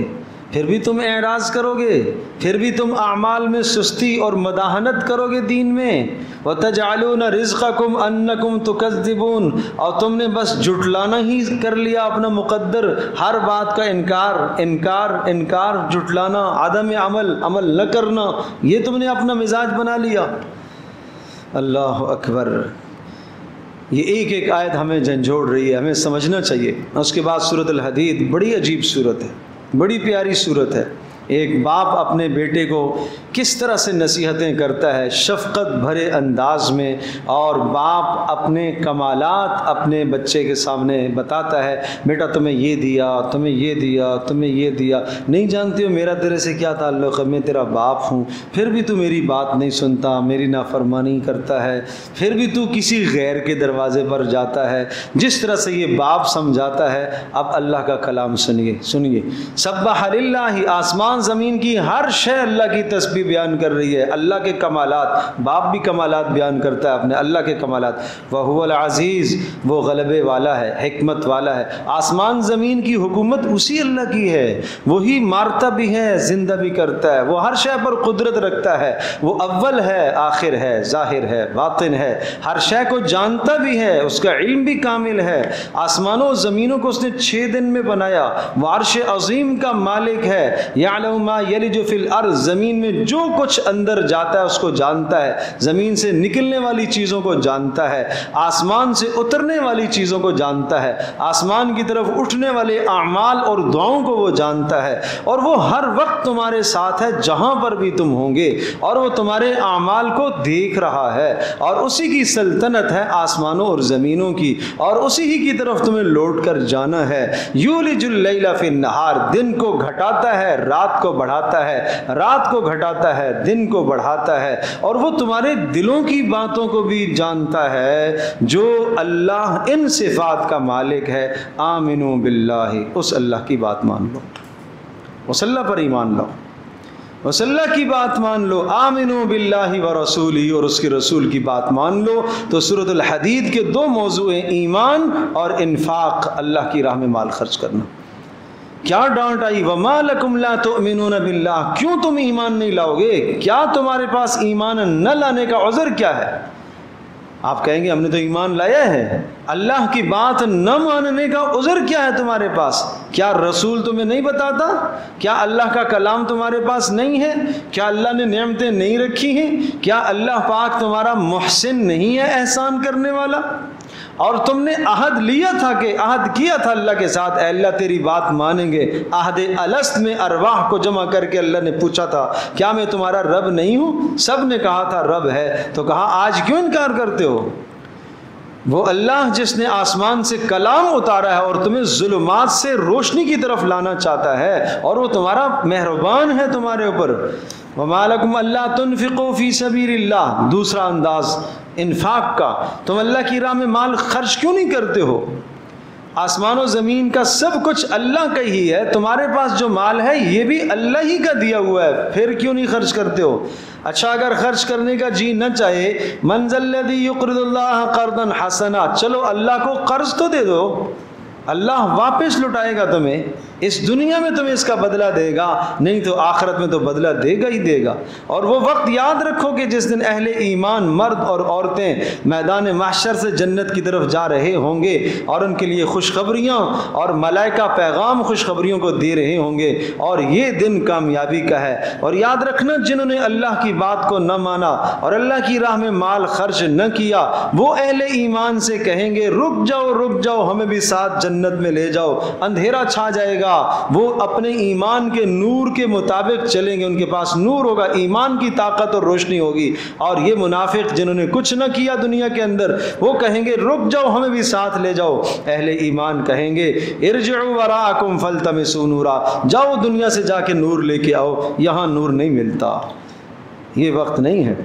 फिर भी तुम एराज करोगे, फिर भी तुम आमाल में सुस्ती और मदाहनत करोगे दीन में। व तजालून रिज़्क़कुम अन्नकुम तुकज़्ज़िबून, और तुमने बस जुटलाना ही कर लिया अपना मुक़द्दर, हर बात का इनकार इनकार इनकार, जुटलाना, आदम अमल, अमल न करना, ये तुमने अपना मिजाज बना लिया। अल्लाह अकबर। ये एक एक आयत हमें झंझोड़ रही है, हमें समझना चाहिए। उसके बाद सूरतुल हदीद, बड़ी अजीब सूरत है, बड़ी प्यारी सूरत है। एक बाप अपने बेटे को किस तरह से नसीहतें करता है शफ़क़त भरे अंदाज में, और बाप अपने कमालात अपने बच्चे के सामने बताता है, बेटा तुम्हें ये दिया, तुम्हें ये दिया, तुम्हें ये दिया, नहीं जानती हो मेरा तेरे से क्या ताल्लुक़ है, मैं तेरा बाप हूँ, फिर भी तू मेरी बात नहीं सुनता, मेरी नाफरमानी करता है, फिर भी तू किसी गैर के दरवाज़े पर जाता है। जिस तरह से ये बाप समझाता है, अब अल्लाह का कलाम सुनिए सुनिए। सब्बह लिल्लाहि, आसमान ज़मीन की हर शय अल्लाह की तस्बीह बयान कर रही है, अल्लाह के कमालात, बाप भी कमालात बयान करता है अपने अल्लाह के कमालात। वहुवल अज़ीज़, वो गलबे वाला है, हिकमत वाला है। आसमान ज़मीन की हुकूमत उसी अल्लाह की है, वही मारता भी है, जिंदा भी करता है, वो हर शय पर कुदरत रखता है, वो अव्वल है, आखिर है, ज़ाहिर है, बातिन है, हर शय को जानता भी है, उसका इल्म भी कामिल है। आसमानों ज़मीनों को उसने 6 दिन में बनाया, वो अर्श अज़ीम का मालिक है। यलिजु फिल अर्ज़, ज़मीन में जो कुछ अंदर जाता है उसको जानता है, ज़मीन से निकलने वाली चीज़ों को जानता है, आसमान से उतरने वाली चीज़ों को जानता है, आसमान की तरफ उठने वाले आमाल और दुआओं को वो जानता है, और वो हर वक्त तुम्हारे साथ है, जहाँ पर भी तुम होंगे, और वो तुम्हारे आमाल को देख रहा है। और उसी की सल्तनत है आसमानों और ज़मीनों की, और उसी ही की तरफ तुम्हें लौट कर जाना है। युलिजुल लैला फिन नहार, दिन को घटाता है, रात को बढ़ाता है, रात को घटाता है, दिन को बढ़ाता है, और वो तुम्हारे दिलों की बातों को भी जानता है, जो अल्लाह इन सिफात का मालिक है। आमिनु बिल्लाहि, उस अल्लाह की बात मान लो, उस अल्लाह पर ईमान लाओ, उस अल्लाह की बात मान लो। आमिनु बिल्लाहि व रसूली, और उसके रसूल की बात मान लो। तो सूरतुल हदीद के 2 मौजू हैं, ईमान और इन्फाक, अल्लाह की राह में माल खर्च करना। क्या डांट आई, वमा लकुम ला तुमिनूना बिल्लाह, क्यों तुम ईमान नहीं लाओगे, क्या तुम्हारे पास ईमान न लाने का उज़र क्या है? आप कहेंगे हमने तो ईमान लाया है, अल्लाह की बात न मानने का उज़र क्या है तुम्हारे पास? क्या रसूल तुम्हें नहीं बताता? क्या अल्लाह का कलाम तुम्हारे पास नहीं है? क्या अल्लाह ने नेमतें नहीं रखी हैं? क्या अल्लाह पाक तुम्हारा मुहसिन नहीं है, एहसान करने वाला? और तुमने अहद लिया था, कि अहद किया था अल्लाह के साथ, अल्लाह तेरी बात मानेंगे। अहद अलस्त में अरवाह को जमा करके अल्लाह ने पूछा था, क्या मैं तुम्हारा रब नहीं हूँ? सब ने कहा था रब है, तो कहा आज क्यों इनकार करते हो? वो अल्लाह जिसने आसमान से कलाम उतारा है और तुम्हें जुल्मात से रोशनी की तरफ लाना चाहता है, और वो तुम्हारा मेहरबान है तुम्हारे ऊपर। वमा लकुम अल्ला तुनफिकू फी सबीलिल्लाह, दूसरा अंदाज इन्फाक का, तुम अल्लाह की राह में माल खर्च क्यों नहीं करते हो? आसमानों ज़मीन का सब कुछ अल्लाह का ही है, तुम्हारे पास जो माल है ये भी अल्लाह ही का दिया हुआ है, फिर क्यों नहीं खर्च करते हो? अच्छा, अगर खर्च करने का जी न चाहे, मंज़ल्लज़ी युक़रिदुल्लाह क़र्दन हसना, चलो अल्लाह को कर्ज तो दे दो, अल्लाह वापस लुटाएगा तुम्हें, इस दुनिया में तुम्हें इसका बदला देगा, नहीं तो आखिरत में तो बदला देगा ही देगा। और वो वक्त याद रखो कि जिस दिन अहले ईमान मर्द और औरतें मैदान महशर से जन्नत की तरफ जा रहे होंगे, और उनके लिए खुशखबरियाँ और मलाइका पैगाम खुशखबरियों को दे रहे होंगे, और ये दिन कामयाबी का है। और याद रखना, जिन्होंने अल्लाह की बात को न माना और अल्लाह की राह में माल खर्च न किया, वो अहले ईमान से कहेंगे रुक जाओ, हमें भी साथ जन्नत में ले जाओ, अंधेरा छा जाएगा। वो अपने ईमान के नूर के मुताबिक चलेंगे, उनके पास नूर होगा, ईमान की ताकत और रोशनी होगी। और ये मुनाफिक जिन्होंने कुछ न किया दुनिया के अंदर, वो कहेंगे रुक जाओ, हमें भी साथ ले जाओ। अहले ईमान कहेंगे इरजिउ वराअकुम फल्तमिसू नूरा, जाओ दुनिया से जाके नूर लेके आओ, यहाँ नूर नहीं मिलता, ये वक्त नहीं है।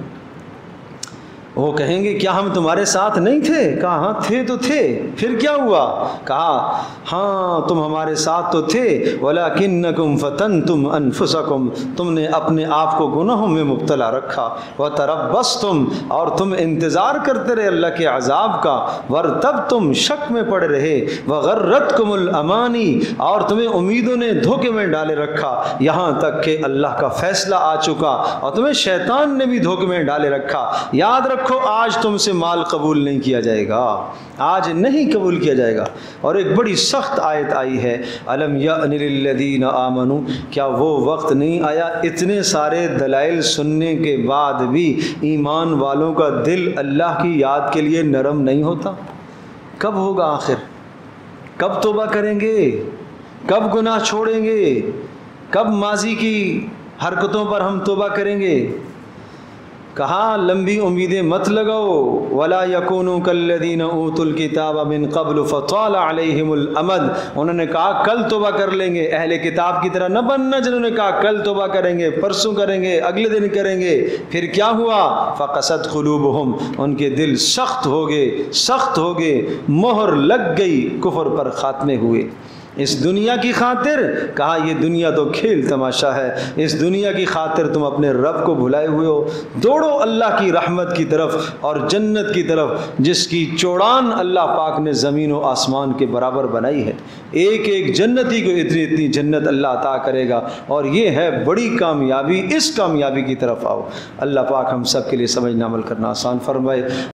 वो कहेंगे क्या हम तुम्हारे साथ नहीं थे? कहा हाँ थे तो थे, फिर क्या हुआ? कहा हाँ तुम हमारे साथ तो थे, वलाकिन्नकुम फतनतुम अनफुसकुम, तुमने अपने आप को गुनाहों में मुब्तला रखा, वतरब्बस्तुम, और तुम इंतज़ार करते रहे अल्लाह के अजाब का, वर्तब्तुम, शक में पड़े रहे, वगर्रतकुमुल अमानी, और तुम्हें उम्मीदों ने धोखे में डाले रखा, यहाँ तक कि अल्लाह का फैसला आ चुका और तुम्हें शैतान ने भी धोखे में डाले रखा। याद रखो आज तुमसे माल कबूल नहीं किया जाएगा, आज नहीं कबूल किया जाएगा। और एक बड़ी सख्त आयत आई है, अलम या'निल लदीना आमनू, क्या वो वक्त नहीं आया इतने सारे दलाइल सुनने के बाद भी ईमान वालों का दिल अल्लाह की याद के लिए नरम नहीं होता? कब होगा आखिर? कब तौबा करेंगे? कब गुनाह छोड़ेंगे? कब माजी की हरकतों पर हम तौबा करेंगे? कहा लंबी उम्मीदें मत लगाओ, वला यकूनु कल्लदीना ऊतुल किताब मिन क़ब्ल फ़ताला अलैहिमुल अमद, उन्होंने कहा कल तौबा कर लेंगे, अहले किताब की तरह न बनना जिन्होंने कहा कल तौबा करेंगे, परसों करेंगे, अगले दिन करेंगे, फिर क्या हुआ? फ़क़सद क़ुलूबुहुम, उनके दिल सख्त हो गए, सख्त हो गए, मोहर लग गई, कुफ़्र पर ख़ात्मे हुए। इस दुनिया की खातिर, कहा यह दुनिया तो खेल तमाशा है, इस दुनिया की खातिर तुम अपने रब को भुलाए हुए हो, दौड़ो अल्लाह की रहमत की तरफ और जन्नत की तरफ, जिसकी चौड़ान अल्लाह पाक ने ज़मीन व आसमान के बराबर बनाई है। एक एक जन्नती को इतनी इतनी जन्नत अल्लाह अता करेगा, और ये है बड़ी कामयाबी, इस कामयाबी की तरफ आओ। अल्लाह पाक हम सब के लिए समझना अमल करना आसान फरमाए।